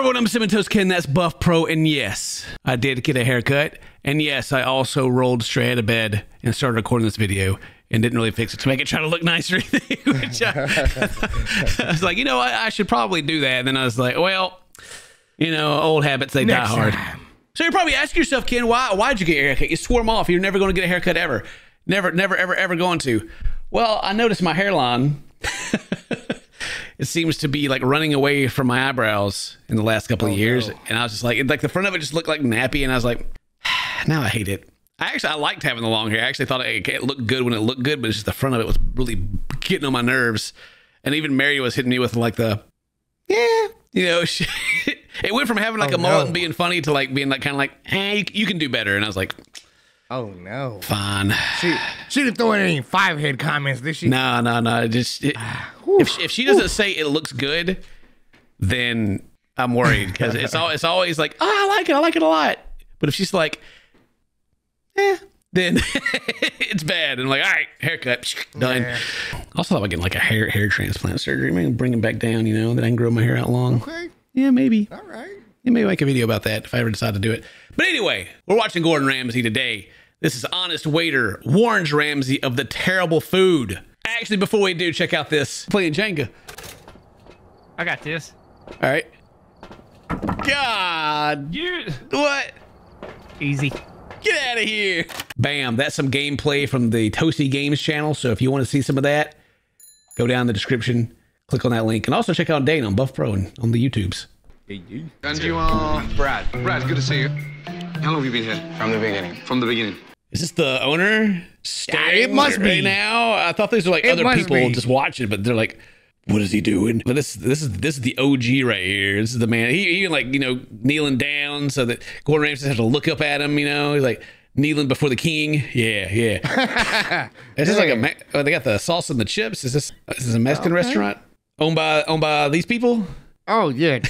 Hello everyone, I'm CinnamonToastKen, that's Buff Pro, and yes, I did get a haircut, and yes, I also rolled straight out of bed and started recording this video and didn't really fix it to make it try to look nice or anything, which I was like, you know, I should probably do that, and then I was like, well, you know, old habits, they die hard. So you're probably asking yourself, Ken, why'd you get your haircut? You swore them off, you're never going to get a haircut ever. Never, ever, ever going to. Well, I noticed my hairline. It seems to be like running away from my eyebrows in the last couple of years. No. And I was just like the front of it just looked like nappy. And I was like, now I hate it. I liked having the long hair. I actually thought it looked good when it looked good, but it's just the front of it was really getting on my nerves. And even Mary was hitting me with like the, yeah, you know, it went from having like a mullet and being funny to like being like, kind of like, eh, you can do better. And I was like, oh no! Fine. She didn't throw in any five-head comments, did she? No. Just if she doesn't say it looks good, then I'm worried because it's always like, oh, I like it a lot. But if she's like, eh, then it's bad. And I'm like, all right, haircut done. Yeah. Also, I'm getting like a hair transplant surgery. Maybe bring them back down, you know, that I can grow my hair out long. Okay. Yeah, maybe. All right. Yeah, maybe make a video about that if I ever decide to do it. But anyway, we're watching Gordon Ramsay today. This is Honest Waiter warns Ramsay of the terrible food. Actually, before we do, check out this. Playing Jenga. I got this. All right. God. What? Easy. Get out of here. Bam. That's some gameplay from the Toasty Games channel. So if you want to see some of that, go down in the description, click on that link, and also check out Dane on Buff Pro and on the YouTubes. And you are Brad. Brad, good to see you. How long have you been here? From the beginning. From the beginning. Is this the owner? It must be now. I thought these were like other people just watching, but they're like, "What is he doing?" But this is the OG right here. This is the man. He even like, you know, kneeling down so that Gordon Ramsay has to look up at him. You know, he's like kneeling before the king. Yeah. Is this like a? Oh, they got the salsa and the chips. Is this a Mexican restaurant owned by these people? Oh yeah.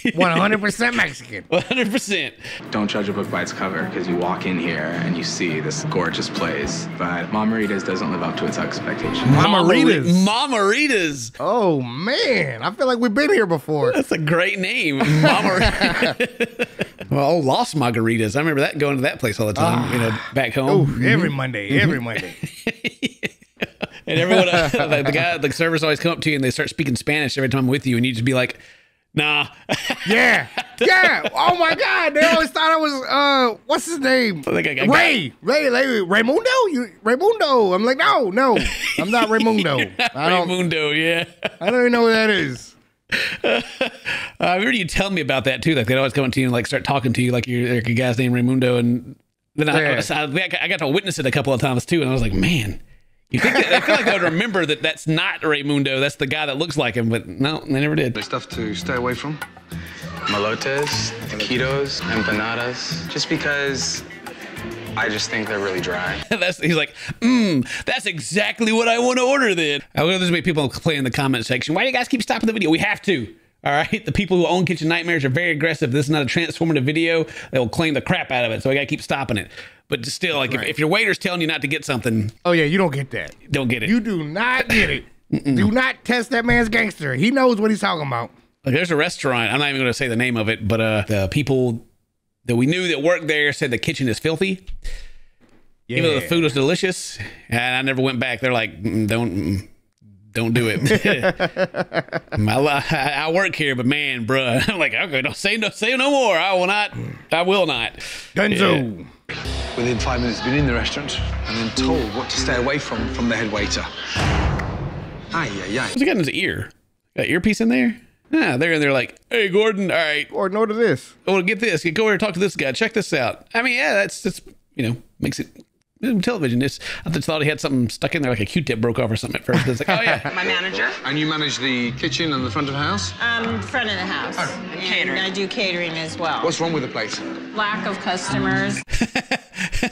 100% Mexican. 100%. Don't judge a book by its cover, because you walk in here and you see this gorgeous place, but Mamaritas doesn't live up to its expectations. Mamaritas. Oh man, I feel like we've been here before. That's a great name, Mamaritas. Well, Lost Margaritas. I remember that going to that place all the time, you know, back home. Ooh, every Monday. And everyone, like the servers always come up to you and they start speaking Spanish every time I'm with you, and you just be like, nah. Yeah. Oh my God. They always thought I was, what's his name? Raymundo? Raymundo. I'm like, no. I'm not Raymundo. Raymundo, yeah. I don't even know what that is. I remember you telling me about that too. Like they'd always come up to you and like start talking to you like your guy's named Raymundo. And then I got to witness it a couple of times too. And I was like, man. You think that, I feel like I would remember that that's not Raymundo. That's the guy that looks like him, but no, they never did. There's stuff to stay away from. Molotes, taquitos, empanadas. Just because I just think they're really dry. He's like, that's exactly what I want to order then. I know there's many people complaining in the comment section. Why do you guys keep stopping the video? We have to. All right, the people who own Kitchen Nightmares are very aggressive. This is not a transformative video. They will claim the crap out of it, so I gotta keep stopping it. But still, like, if your waiter's telling you not to get something, oh yeah, you don't get that. Don't get it. You do not get it. Do not test that man's gangster. He knows what he's talking about. Like, there's a restaurant. I'm not even gonna say the name of it, but the people that we knew that worked there said the kitchen is filthy. Yeah. Even though the food was delicious, and I never went back. They're like, Don't do it. I work here, but man, bruh. I'm like, okay, don't say no more. I will not. I will not. Gunzo. Yeah. Within 5 minutes, been in the restaurant and then told what to stay away from the head waiter. Aye. What's he got in his ear? Got an earpiece in there? Yeah, they're in there like, hey, Gordon. All right, Gordon, order this. Oh, get this. Go over and talk to this guy. Check this out. I mean, yeah, that's you know, makes it. Television. I just thought he had something stuck in there, like a Q-tip broke off or something at first. It's like, oh yeah. My manager. And you manage the kitchen and the front of the house? Front of the house. Oh. And catering. I do catering as well. What's wrong with the place? Lack of customers. Like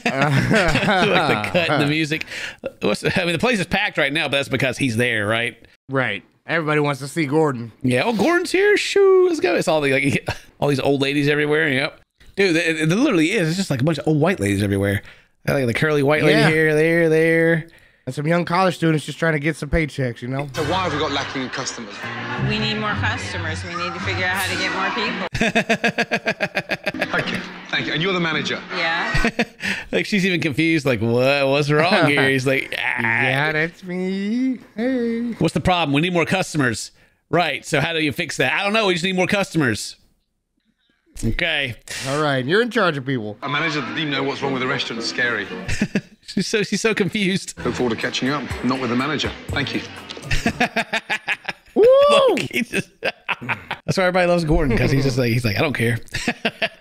the cut and the music. I mean, the place is packed right now, but that's because he's there, right? Right. Everybody wants to see Gordon. Yeah. Oh, Gordon's here. Shoo, let's go. It's all the all these old ladies everywhere. Yep. Dude, it literally is. It's just like a bunch of old white ladies everywhere. I like the curly white lady here, there. and some young college students just trying to get some paychecks, you know? So why have we got lacking customers? We need more customers. We need to figure out how to get more people. Okay, thank you. And you're the manager? Yeah. Like, she's even confused, like, what? What's wrong here? He's like, ah. Yeah, that's me. Hey. What's the problem? We need more customers. Right, so how do you fix that? I don't know. We just need more customers. Okay. All right, you're in charge of people. A manager that didn't know what's wrong with the restaurant is scary. she's so confused. Look forward to catching up, not with the manager. Thank you. Look, that's why everybody loves Gordon, because he's just like, he's like, I don't care.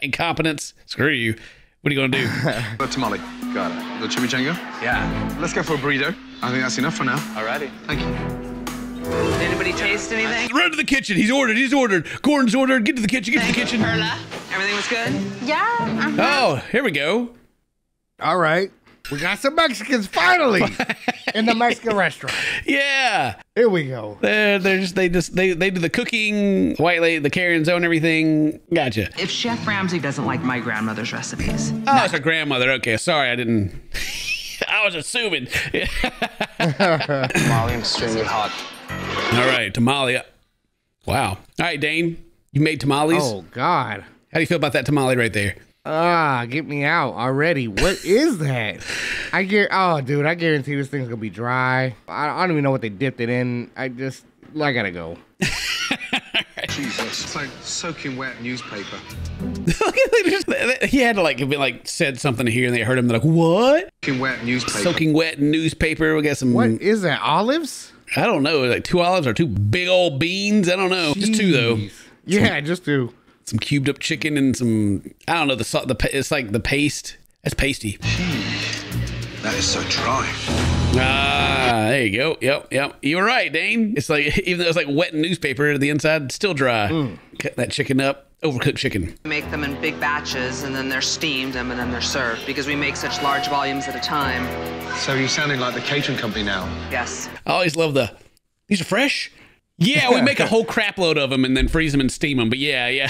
Incompetence, screw you. What are you gonna do? The tamale. Got it. The chimichanga. Yeah. Let's go for a burrito. I think that's enough for now. Alrighty. Thank you. Did anybody taste anything? Run to the kitchen. He's ordered. He's ordered. Gordon's ordered. Get to the kitchen. Get to the kitchen. Perla, everything was good? Yeah. Oh, here we go. All right. We got some Mexicans finally in the Mexican restaurant. Yeah. Here we go. They do the cooking. White lady, the Karen's own everything. Gotcha. If Chef Ramsay doesn't like my grandmother's recipes. Oh, it's her grandmother. Okay. Sorry, I didn't. I was assuming. Molly, extremely hot. All right, tamale. Wow. All right, Dane, you made tamales? Oh, God. How do you feel about that tamale right there? Ah, get me out already. What is that? Oh, dude, I guarantee this thing's going to be dry. I don't even know what they dipped it in. I got to go. Jesus, it's like soaking wet newspaper. He had to like said something here and they heard him. They're like, what? Soaking wet newspaper. Soaking wet newspaper. We got some. What is that? Olives? I don't know. Like 2 olives or 2 big old beans. I don't know. Jeez. Just 2 though. Yeah, just two. Some cubed up chicken and some. I don't know. It's like the paste. That's pasty. That is so dry. Ah, there you go. Yep, yep. You were right, Dane. It's like, even though it's like wet newspaper, the inside still dry. Cut that chicken up. Overcooked chicken. We make them in big batches, and then they're steamed, and then they're served, because we make such large volumes at a time. So you're sounding like the catering company now. Yes. I always love the, these are fresh? Yeah, we make a whole crap load of them and then freeze them and steam them, but yeah. You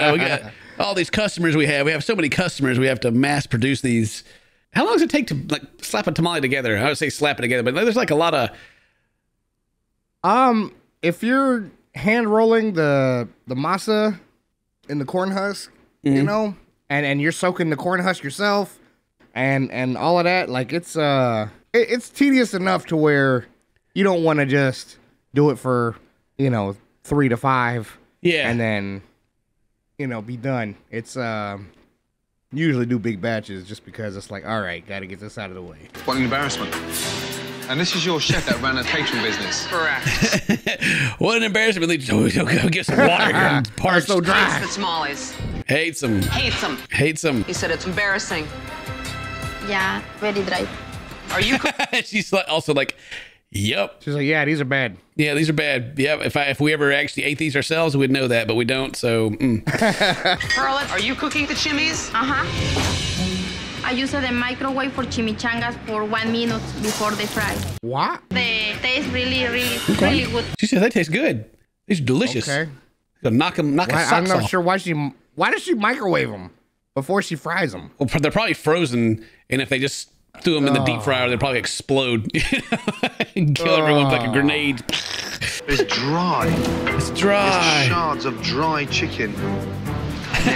know, we got all these customers we have. We have so many customers, we have to mass produce these. How long does it take to like slap a tamale together? I would say slap it together, but there's like a lot of. If you're hand rolling the masa in the corn husk, you know, and you're soaking the corn husk yourself, and all of that, like it's tedious enough to where you don't want to just do it for 3 to 5, yeah, and then be done. It's usually do big batches just because it's like, all right, got to get this out of the way. What an embarrassment. And this is your chef that ran a catering business. Correct. What an embarrassment. They just go get some water here and parched. So dry. Hates the tamales. Hates them. Hates them. Hates them. He said it's embarrassing. Yeah, very dry. Are you? She's also like, yep. She's like, yeah, these are bad. Yeah, these are bad. Yeah, if we ever actually ate these ourselves, we'd know that, but we don't, so. Perla, are you cooking the chimis? I use the microwave for chimichangas for 1 minute before they fry. What? They taste really good. She said they taste good. These are delicious. Okay. Why does she microwave them before she fries them? Well, they're probably frozen, and if they just threw them in the deep fryer, they'd probably explode and kill everyone like a grenade. It's dry. It's dry. It's shards of dry chicken. You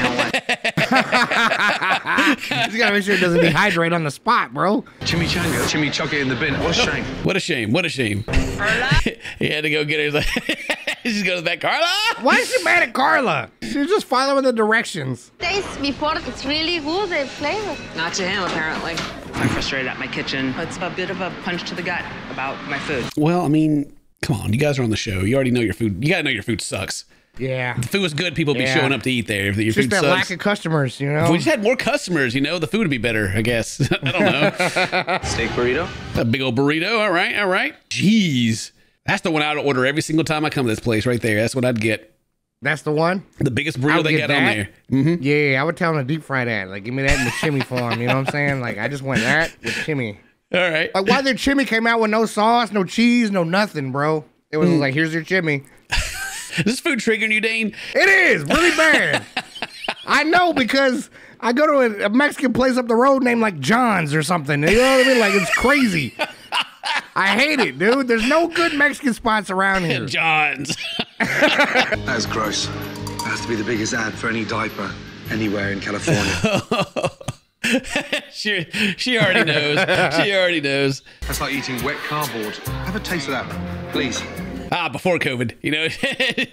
gotta make sure it doesn't dehydrate on the spot, bro. Chimichanga. Chimichanga in the bin. What a shame. What a shame. What a shame. Carla? He had to go get her. He's like, she's going to that Carla? Why is she mad at Carla? She's just following the directions. Taste before, it's really good, the flavor. Not to him, apparently. I'm frustrated at my kitchen. It's a bit of a punch to the gut about my food. Well, I mean, come on. You guys are on the show. You already know your food. You gotta know your food sucks. Yeah. If the food was good, people would be showing up to eat there. If your food sucks. Just that lack of customers, If we just had more customers, the food would be better, I guess. I don't know. Steak burrito? A big old burrito. All right, all right. Jeez. That's the one I would order every single time I come to this place right there. That's what I'd get. That's the one? The biggest burrito they got on there. Mm-hmm. Yeah, I would tell them to deep fry that. Like, give me that in the chimmy form, you know what I'm saying? Like, I just want that with chimmy. All right. Like, why their chimmy came out with no sauce, no cheese, no nothing, bro? It was like, here's your chimmy. Is this food triggering you, Dane? It is really bad. I know because I go to a Mexican place up the road named like John's or something. You know what I mean? Like, it's crazy. I hate it, dude. There's no good Mexican spots around here. John's. That's gross. That has to be the biggest ad for any diaper anywhere in California. She already knows. She already knows. That's like eating wet cardboard. Have a taste of that, please. Ah, before COVID, you know.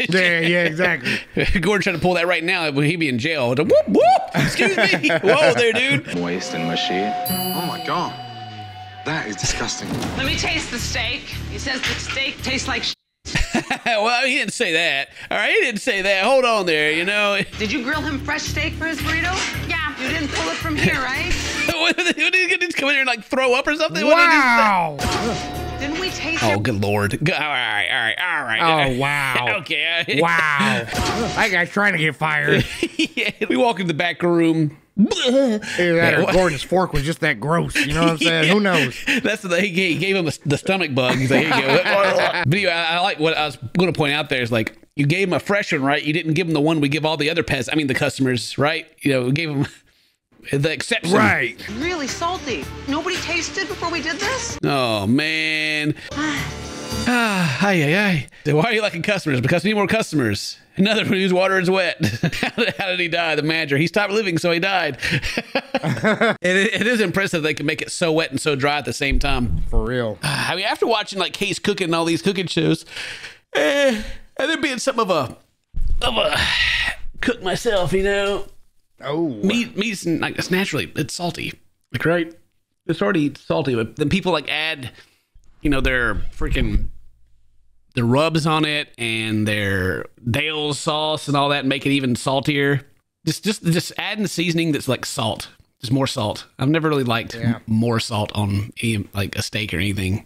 Yeah, yeah, exactly. Gordon trying to pull that right now. Would he be in jail? Whoop, whoop. Excuse me. Whoa there, dude. Moist and mushy. Oh, my God. That is disgusting. Let me taste the steak. He says the steak tastes like shit. Well, he didn't say that. All right, he didn't say that. Hold on there, you know. Did you grill him fresh steak for his burrito? Yeah. You didn't pull it from here, right? What did he just come in here and, like, throw up or something? Wow. Didn't we taste it? Oh, good Lord. All right, all right, all right. Oh, wow. Okay. Wow. That guy's trying to get fired. Yeah. We walk into the back room. That Gordon's fork was just that gross. You know what I'm saying? Yeah. Who knows? That's the thing. He gave him the stomach bug. He's like, here you go. Video, I like what I was going to point out there is like, you gave him a fresh one, right? You didn't give him the one we give all the other pets. I mean, the customers, right? You know, we gave him the exception. Right. Really salty. Nobody tasted before we did this? Oh, man. Ah, ay, ay, ay. Why are you liking customers? Because we need more customers. Another one whose water is wet. How did he die? The manager. He stopped living, so he died. It is impressive they can make it so wet and so dry at the same time. For real. I mean, after watching like Case Cooking and all these cooking shows, and there being some of a cook myself, you know. Oh. Meat's like it's naturally it's salty. Like right? It's already salty, but then people like add, you know, their freaking the rubs on it and their Dale's sauce and all that and make it even saltier. Just adding seasoning that's like salt, just more salt. I've never really liked more salt on any, like a steak or anything.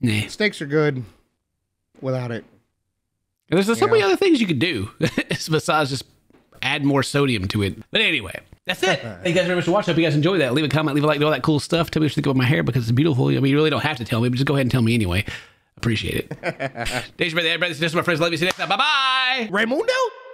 Nah. Steaks are good without it. And there's so many other things you could do besides just add more sodium to it. But anyway, that's it. Thank you guys very much for watching. I hope you guys enjoyed that. Leave a comment, leave a like, do all that cool stuff. Tell me what you think about my hair because it's beautiful. I mean, you really don't have to tell me, but just go ahead and tell me anyway. Appreciate it. Thanks for being there, brothers. This is my friends. Love you. See you next time. Bye bye. Raymundo?